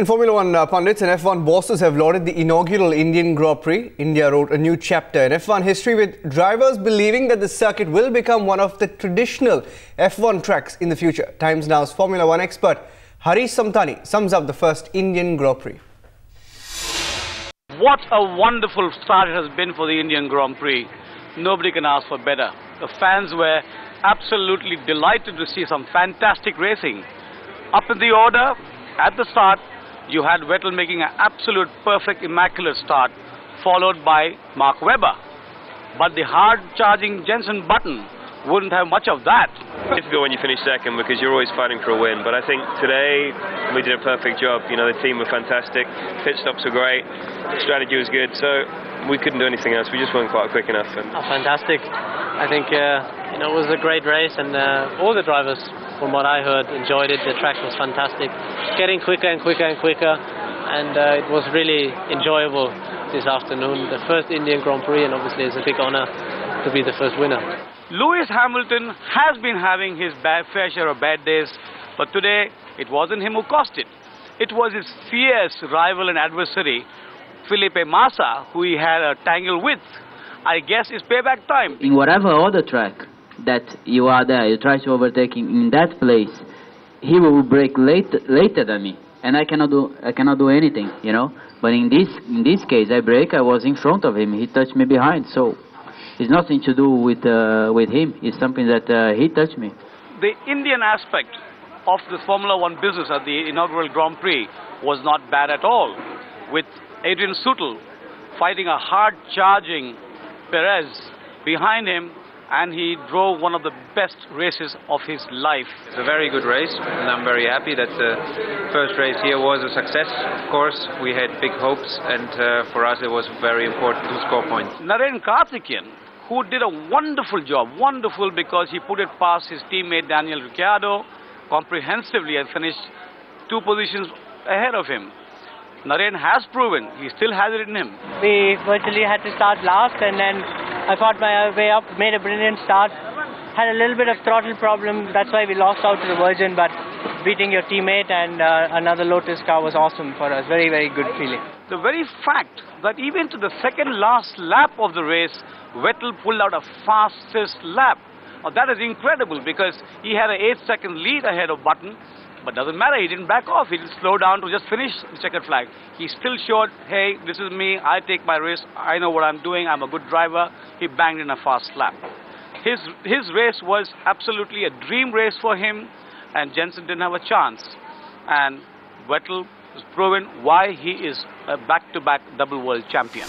And Formula One pundits and F1 bosses have lauded the inaugural Indian Grand Prix. India wrote a new chapter in F1 history, with drivers believing that the circuit will become one of the traditional F1 tracks in the future. Times Now's Formula One expert Harish Samthani sums up the first Indian Grand Prix. What a wonderful start it has been for the Indian Grand Prix. Nobody can ask for better. The fans were absolutely delighted to see some fantastic racing. Up in the order, at the start, you had Vettel making an absolute perfect, immaculate start, followed by Mark Webber. But the hard-charging Jensen Button wouldn't have much of that. It's difficult when you finish second because you're always fighting for a win, but I think today we did a perfect job. You know, the team were fantastic, pit stops were great, strategy was good, so we couldn't do anything else. We just weren't quite quick enough. And fantastic. I think you know, it was a great race, and all the drivers, from what I heard, enjoyed it. The track was fantastic, getting quicker and quicker and quicker, and it was really enjoyable this afternoon. The first Indian Grand Prix, and obviously it's a big honour to be the first winner. Lewis Hamilton has been having his fair share of bad days, but today it wasn't him who cost it. It was his fierce rival and adversary, Felipe Massa, who he had a tangle with. I guess it's payback time. In whatever other track that you are there, you try to overtake him in that place, he will break later than me, and I cannot do anything, you know. But in this case, I break. I was in front of him. He touched me behind, so. It's nothing to do with him. It's something that he touched me. The Indian aspect of the Formula One business at the inaugural Grand Prix was not bad at all, with Adrian Sutil fighting a hard-charging Perez behind him, and he drove one of the best races of his life. It's a very good race, and I'm very happy that the first race here was a success. Of course, we had big hopes, and for us it was very important to score points. Naren Kartikian, who did a wonderful job, wonderful because he put it past his teammate Daniel Ricciardo comprehensively and finished 2 positions ahead of him. Naren has proven he still has it in him. We virtually had to start last, and then I fought my way up, made a brilliant start, had a little bit of throttle problem, that's why we lost out to the Virgin, but beating your teammate and another Lotus car was awesome for us. Very, very good feeling. The very fact that even to the second last lap of the race, Vettel pulled out a fastest lap. Now, that is incredible because he had an 8-second lead ahead of Button, but doesn't matter, he didn't back off, he didn't slow down to just finish the checkered flag. He still showed, hey, this is me, I take my risk, I know what I'm doing, I'm a good driver. He banged in a fast lap. His race was absolutely a dream race for him, and Jensen didn't have a chance. And Vettel has proven why he is a back-to-back double world champion.